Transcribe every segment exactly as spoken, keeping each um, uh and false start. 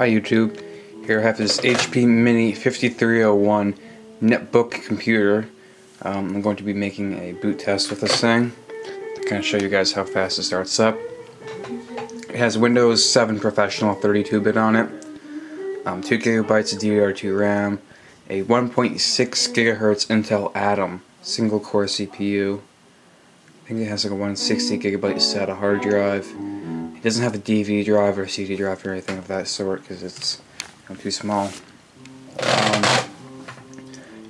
Hi YouTube, here I have this H P Mini fifty-three oh one netbook computer. Um, I'm going to be making a boot test with this thing to kind of show you guys how fast it starts up. It has Windows seven Professional thirty-two bit on it, um, two gigabytes of D D R two RAM, a one point six gigahertz Intel Atom single core C P U. I think it has like a one hundred sixty gigabyte SATA hard drive. It doesn't have a D V drive or a C D drive or anything of that sort because it's too small. Um,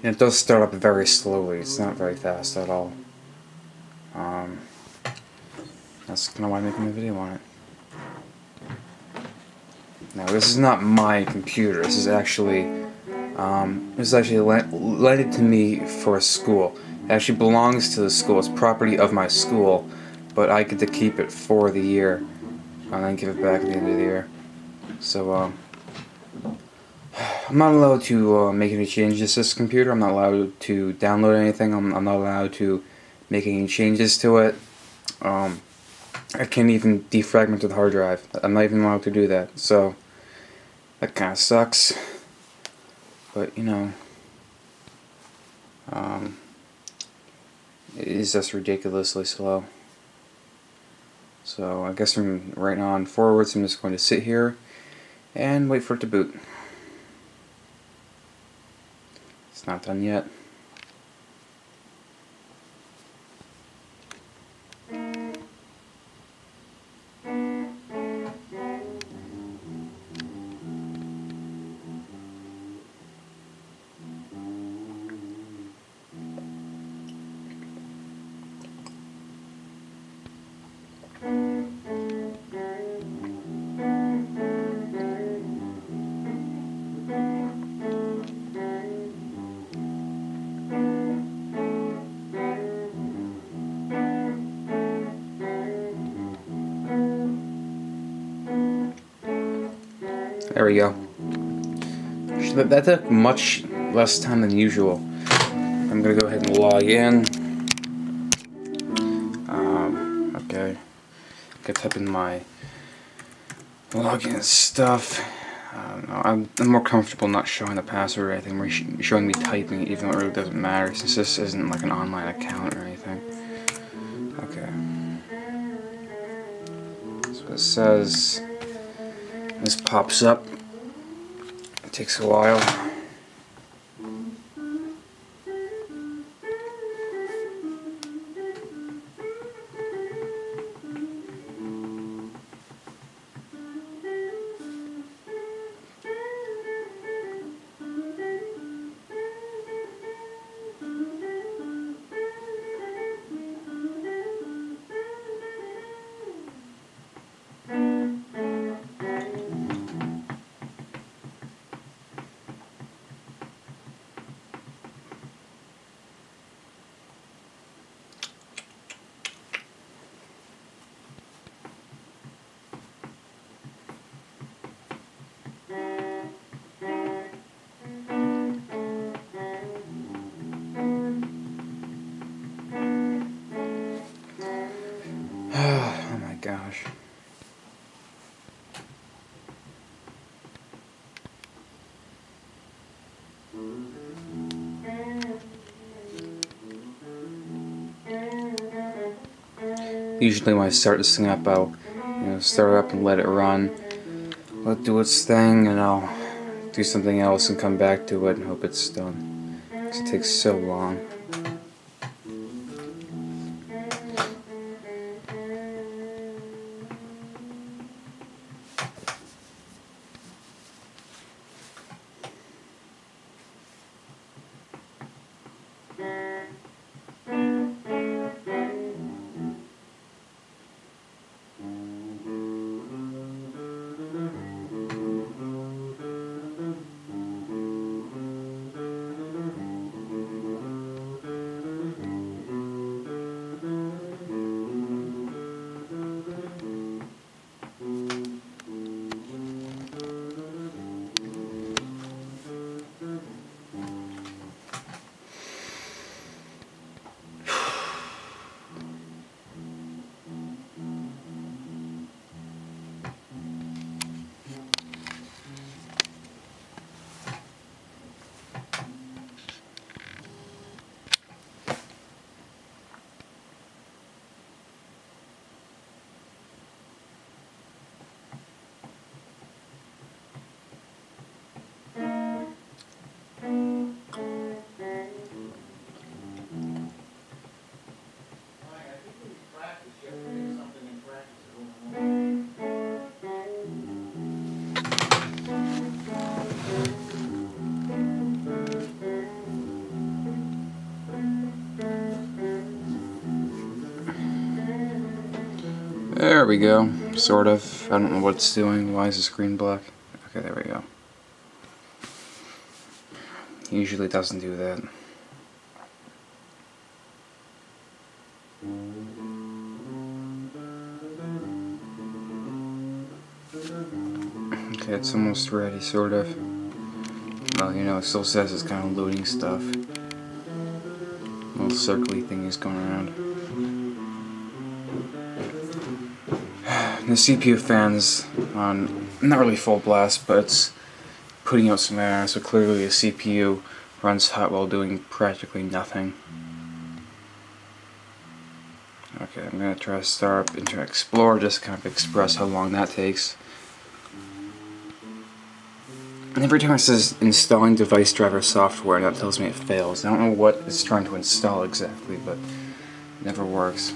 and it does start up very slowly. It's not very fast at all. Um, that's kind of why I'm making a video on it. Now this is not my computer. This is actually um, this is actually lended to me for a school. It actually belongs to the school. It's property of my school, but I get to keep it for the year. And then give it back at the end of the year. So, um, I'm not allowed to uh, make any changes to this computer. I'm not allowed to download anything. I'm, I'm not allowed to make any changes to it. Um, I can't even defragment the hard drive. I'm not even allowed to do that. So, that kind of sucks. But, you know, um, it is just ridiculously slow. So I guess from right on forwards I'm just going to sit here and wait for it to boot. It's not done yet. There we go. That took much less time than usual. I'm gonna go ahead and log in. Um, okay. I'm gonna type in my login stuff. I don't know. I'm, I'm more comfortable not showing the password or anything. We're showing me typing, even though it really doesn't matter since this isn't like an online account or anything. Okay. So it says. This pops up. It takes a while. Gosh. Usually when I start this thing up, I'll you know, start it up and let it run, let it do its thing, and I'll do something else and come back to it and hope it's done. Because it takes so long. There we go, sort of. I don't know what it's doing. Why is the screen black? Okay, there we go. Usually doesn't do that. Okay, it's almost ready, sort of. Well, you know, it still says it's kind of loading stuff. Little circly thingies going around. The C P U fan's on, not really full blast, but it's putting out some air, so clearly the C P U runs hot while doing practically nothing. Okay, I'm going to try to start up Internet Explorer, just to kind of express how long that takes. And every time it says installing device driver software, that tells me it fails. I don't know what it's trying to install exactly, but it never works.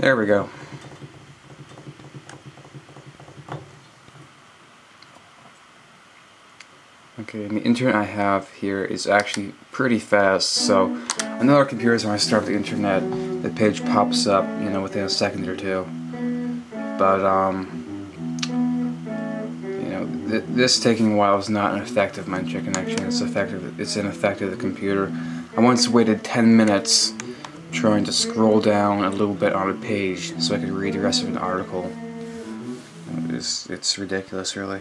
There we go. Okay, and the internet I have here is actually pretty fast, so on other computers when I start the internet, the page pops up, you know, within a second or two. But, um, you know, th this taking a while is not an effect of my internet connection. It's effective. It's an effect of the computer. I once waited ten minutes trying to scroll down a little bit on a page so I could read the rest of an article. It's, it's ridiculous, really.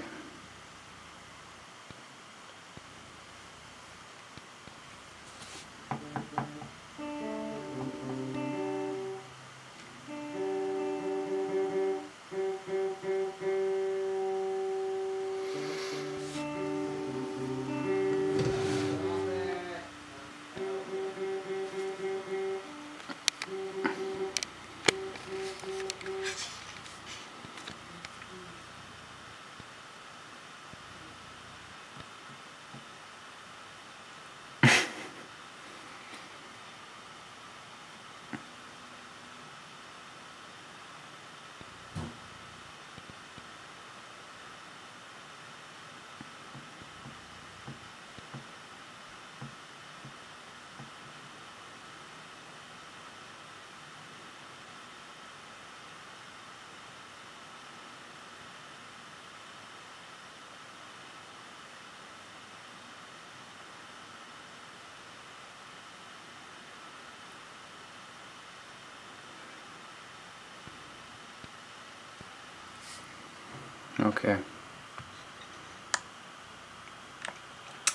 Okay.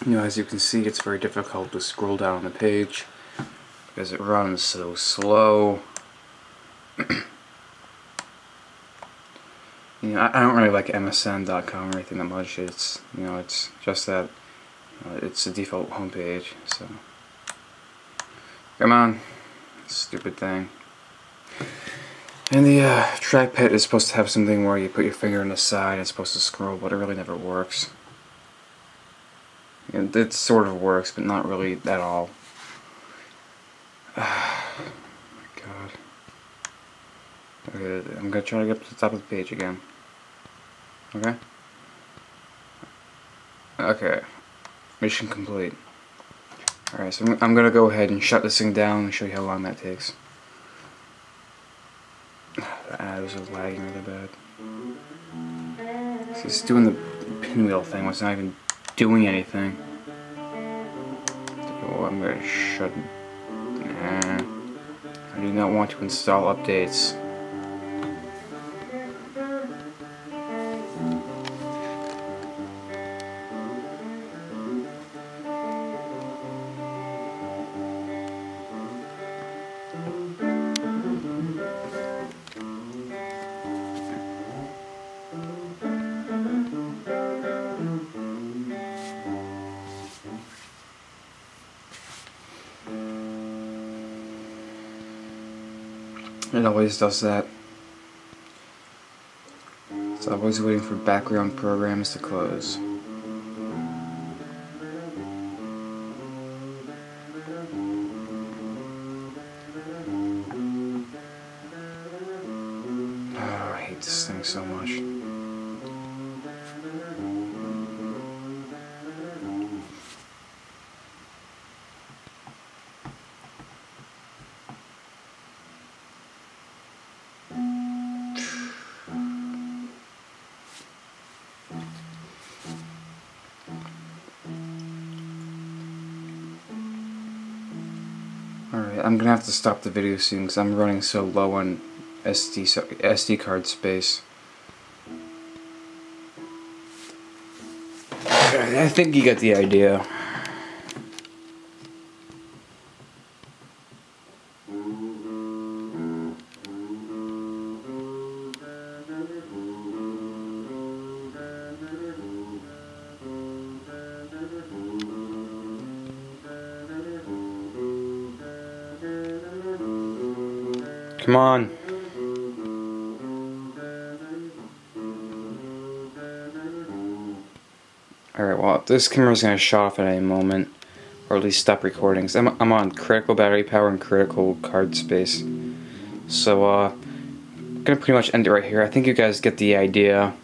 You know, as you can see, it's very difficult to scroll down on the page because it runs so slow. You know, I, I don't really like M S N dot com or anything that much. It's, you know, it's just that uh, it's the default homepage. So, come on, stupid thing. And the uh, trackpad is supposed to have something where you put your finger on the side and it's supposed to scroll, but it really never works. And it sort of works, but not really at all. Oh, my God. Okay, I'm going to try to get up to the top of the page again. Okay? Okay. Mission complete. Alright, so I'm going to go ahead and shut this thing down and show you how long that takes. The ads are lagging really bad. So it's doing the pinwheel thing, it's not even doing anything. Oh, I'm gonna shut. Nah. I do not want to install updates. It always does that. It's always waiting for background programs to close. Oh, I hate this thing so much. Alright, I'm gonna have to stop the video soon because I'm running so low on S D S D card space. I think you got the idea. Come on. Alright, well, this camera's going to shut off at any moment, or at least stop recording. I'm, I'm on critical battery power and critical card space. So, uh, I'm going to pretty much end it right here. I think you guys get the idea.